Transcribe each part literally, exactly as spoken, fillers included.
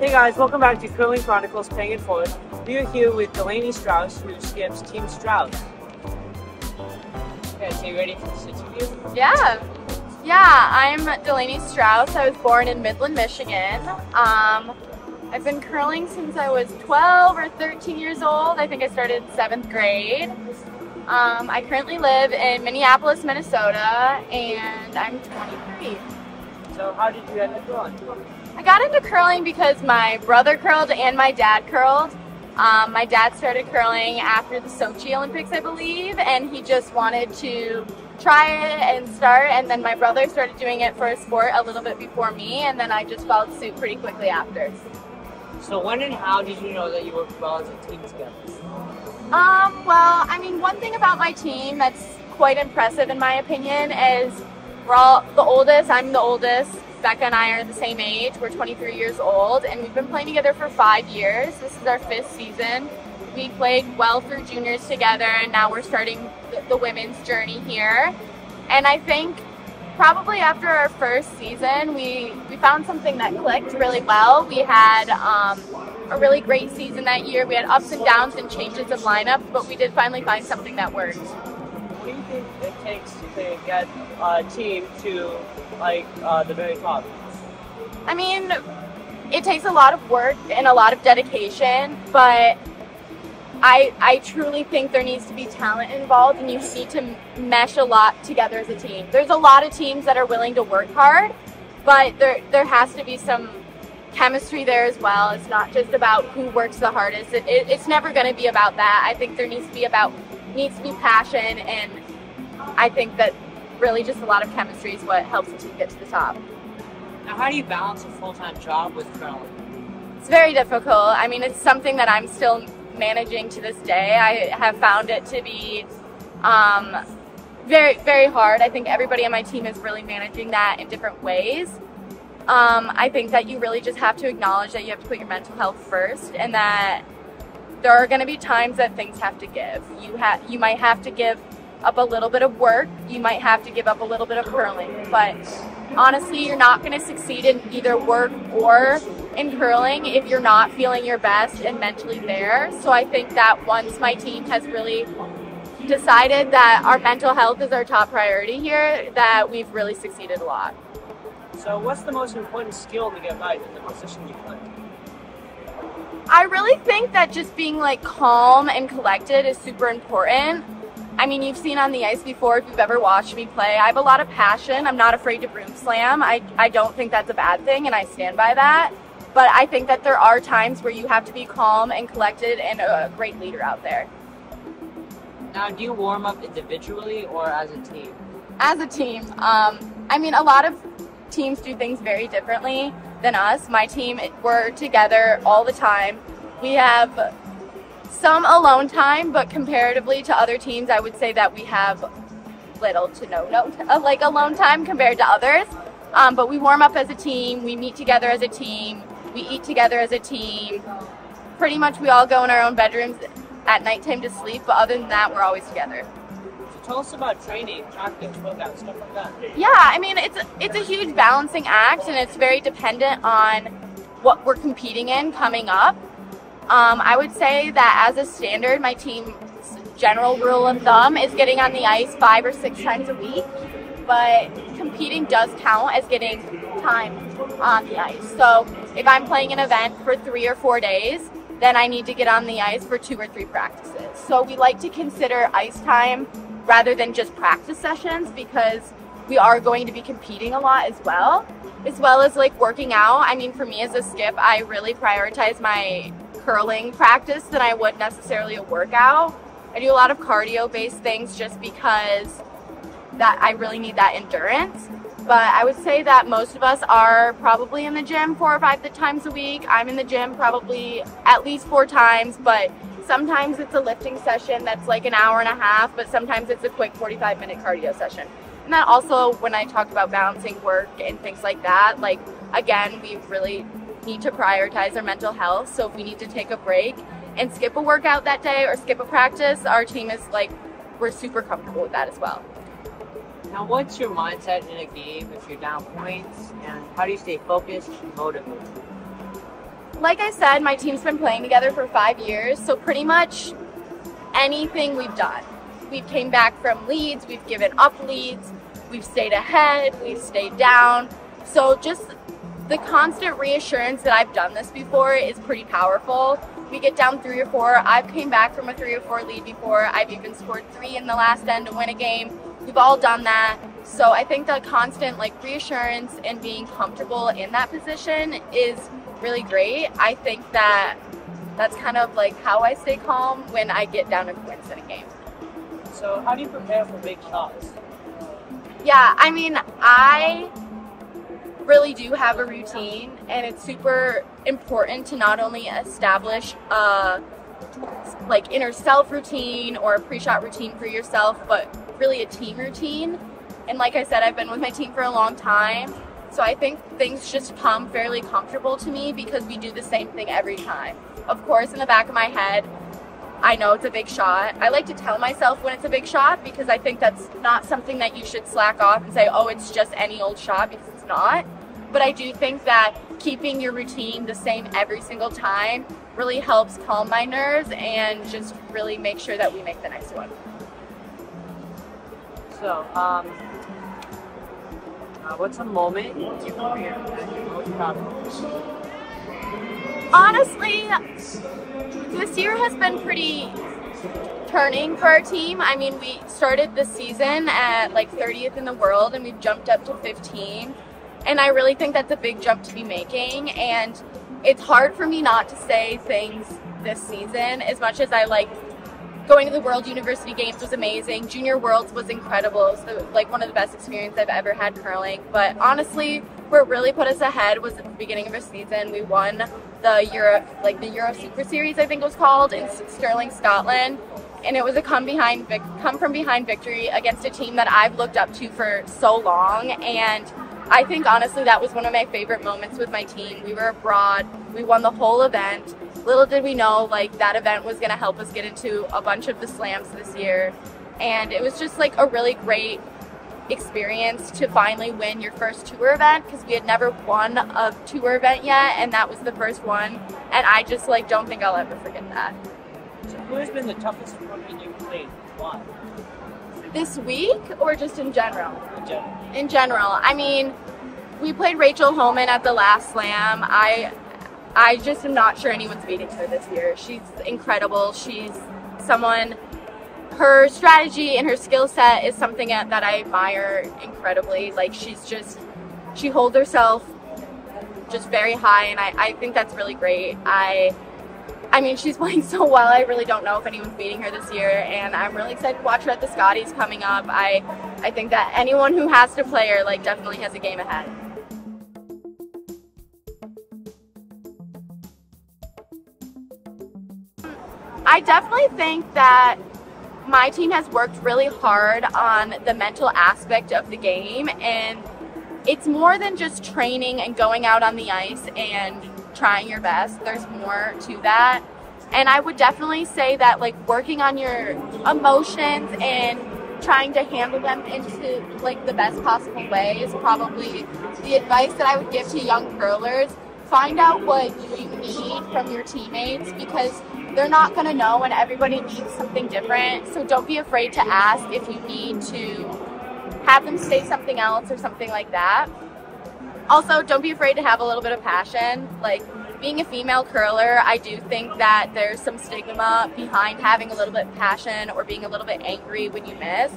Hey guys, welcome back to Curling Chronicles Paying It Forward. We are here with Delaney Strouse, who skips Team Strouse. Okay, so you ready for this interview? Yeah. Yeah, I'm Delaney Strouse. I was born in Midland, Michigan. Um, I've been curling since I was twelve or thirteen years old. I think I started seventh grade. Um, I currently live in Minneapolis, Minnesota, and I'm twenty-three. So how did you end up curling? I got into curling because my brother curled and my dad curled. Um, my dad started curling after the Sochi Olympics, I believe, and he just wanted to try it and start, and then my brother started doing it for a sport a little bit before me, and then I just followed suit pretty quickly after. So when and how did you know that you worked well as a team together? Um, well, I mean, one thing about my team that's quite impressive in my opinion is we're all the oldest, I'm the oldest, Becca and I are the same age, we're twenty-three years old, and we've been playing together for five years. This is our fifth season. We played well through juniors together, and now we're starting the, the women's journey here. And I think probably after our first season, we, we found something that clicked really well. We had um, a really great season that year. We had ups and downs and changes of lineup, but we did finally find something that worked. What do you think it takes to get a team to like uh, the very top? I mean, it takes a lot of work and a lot of dedication, but I, I truly think there needs to be talent involved, and you need to mesh a lot together as a team. There's a lot of teams that are willing to work hard, but there, there has to be some chemistry there as well. It's not just about who works the hardest. It, it, it's never going to be about that. I think there needs to be about needs to be passion, and I think that really just a lot of chemistry is what helps a team get to the top. Now, how do you balance a full-time job with curling? It's very difficult. I mean, it's something that I'm still managing to this day. I have found it to be um, very, very hard. I think everybody on my team is really managing that in different ways. Um, I think that you really just have to acknowledge that you have to put your mental health first, and that there are going to be times that things have to give. You have, you might have to give up a little bit of work. You might have to give up a little bit of curling. But honestly, you're not going to succeed in either work or in curling if you're not feeling your best and mentally there. So I think that once my team has really decided that our mental health is our top priority here, that we've really succeeded a lot. So what's the most important skill to get by in the position you play? I really think that just being like calm and collected is super important. I mean, you've seen on the ice before if you've ever watched me play. I have a lot of passion. I'm not afraid to broom slam. I, I don't think that's a bad thing, and I stand by that. But I think that there are times where you have to be calm and collected and a great leader out there. Now, do you warm up individually or as a team? As a team. Um, I mean, a lot of teams do things very differently than us. My team, we're together all the time. We have some alone time, but comparatively to other teams, I would say that we have little to no, no like alone time compared to others. Um, but we warm up as a team, we meet together as a team, we eat together as a team. Pretty much we all go in our own bedrooms at nighttime to sleep, but other than that, we're always together. Tell us about training, tactics, workouts, stuff like that. Yeah, I mean, it's a, it's a huge balancing act, and it's very dependent on what we're competing in coming up. Um, I would say that as a standard, my team's general rule of thumb is getting on the ice five or six times a week, but competing does count as getting time on the ice. So if I'm playing an event for three or four days, then I need to get on the ice for two or three practices. So we like to consider ice time rather than just practice sessions, because we are going to be competing a lot as well, as well as like working out. I mean, for me as a skip, I really prioritize my curling practice than I would necessarily a workout. I do a lot of cardio-based things just because that I really need that endurance. But I would say that most of us are probably in the gym four or five times a week. I'm in the gym probably at least four times, but sometimes it's a lifting session that's like an hour and a half, but sometimes it's a quick forty-five minute cardio session. And that also, when I talked about balancing work and things like that, like again, we really need to prioritize our mental health. So if we need to take a break and skip a workout that day or skip a practice, our team is like, we're super comfortable with that as well. Now, what's your mindset in a game if you're down points, and how do you stay focused and motivated? Like I said, my team's been playing together for five years, so pretty much anything we've done. We've came back from leads, we've given up leads, we've stayed ahead, we've stayed down. So just the constant reassurance that I've done this before is pretty powerful. We get down three or four, I've came back from a three or four lead before, I've even scored three in the last end to win a game. We've all done that. So I think the constant like reassurance and being comfortable in that position is really great. I think that that's kind of like how I stay calm when I get down to wins in a game. So how do you prepare for big shots? Yeah, I mean, I really do have a routine, and it's super important to not only establish a like inner self routine or a pre-shot routine for yourself, but really a team routine. And like I said, I've been with my team for a long time, so I think things just come fairly comfortable to me because we do the same thing every time. Of course, in the back of my head, I know it's a big shot. I like to tell myself when it's a big shot because I think that's not something that you should slack off and say, oh, it's just any old shot, because it's not. But I do think that keeping your routine the same every single time really helps calm my nerves and just really make sure that we make the next one. So, um, uh, what's a moment you prepare that you're most proud of? Honestly, this year has been pretty turning for our team. I mean, we started the season at like thirtieth in the world, and we've jumped up to fifteen. And I really think that's a big jump to be making. And it's hard for me not to say things this season, as much as I like going to the World University Games was amazing. Junior Worlds was incredible. It was the, like one of the best experiences I've ever had curling. But honestly, what really put us ahead was at the beginning of our season. We won the Euro, like the Euro Super Series, I think it was called, in Stirling, Scotland. And it was a come behind, come from behind victory against a team that I've looked up to for so long. And I think honestly that was one of my favorite moments with my team. We were abroad, we won the whole event. Little did we know like that event was going to help us get into a bunch of the slams this year. And it was just like a really great experience to finally win your first tour event, because we had never won a tour event yet, and that was the first one. And I just like don't think I'll ever forget that. So who has been the toughest opponent you've played? Why? This week or just in general? In general. In general. I mean, we played Rachel Holman at the last slam. I I just am not sure anyone's beating her this year. She's incredible. She's someone, her strategy and her skill set is something that I admire incredibly. Like she's just, she holds herself just very high, and I, I think that's really great. I I mean, she's playing so well, I really don't know if anyone's beating her this year, and I'm really excited to watch her at the Scotties coming up. I, I think that anyone who has to play her like definitely has a game ahead. I definitely think that my team has worked really hard on the mental aspect of the game, and it's more than just training and going out on the ice and trying your best. There's more to that. And I would definitely say that like working on your emotions and trying to handle them into like the best possible way is probably the advice that I would give to young curlers. Find out what you need from your teammates, because they're not going to know, and everybody needs something different. So don't be afraid to ask if you need to have them say something else or something like that. Also, don't be afraid to have a little bit of passion. Like being a female curler, I do think that there's some stigma behind having a little bit of passion or being a little bit angry when you miss.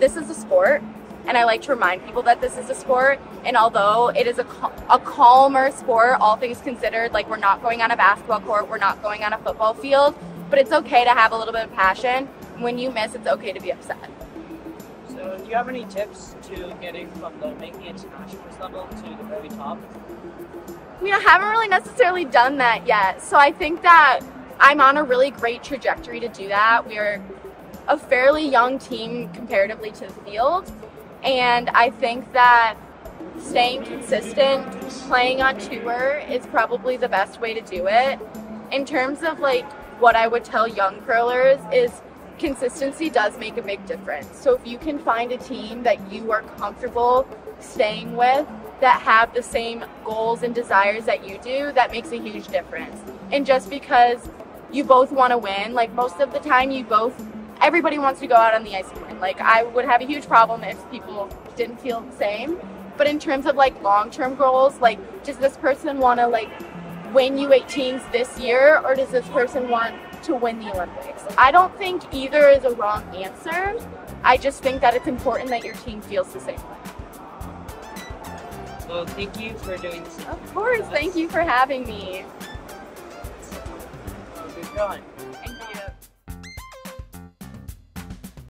This is a sport, and I like to remind people that this is a sport. And although it is a, a calmer sport, all things considered, like we're not going on a basketball court, we're not going on a football field, but it's okay to have a little bit of passion. When you miss, it's okay to be upset. So do you have any tips to getting from the making it to nationals level to the very top? We haven't really necessarily done that yet. So I think that I'm on a really great trajectory to do that. We're a fairly young team comparatively to the field. And I think that staying consistent, playing on tour is probably the best way to do it. In terms of like what I would tell young curlers is consistency does make a big difference. So if you can find a team that you are comfortable staying with that have the same goals and desires that you do, that makes a huge difference. And just because you both want to win, like most of the time you both, everybody wants to go out on the ice and win. Like I would have a huge problem if people didn't feel the same. But in terms of like long-term goals, like does this person want to like win U eighteens this year, or does this person want to win the Olympics? I don't think either is a wrong answer. I just think that it's important that your team feels the same way. Well, thank you for doing this. Of course, thank you for having me. Good going.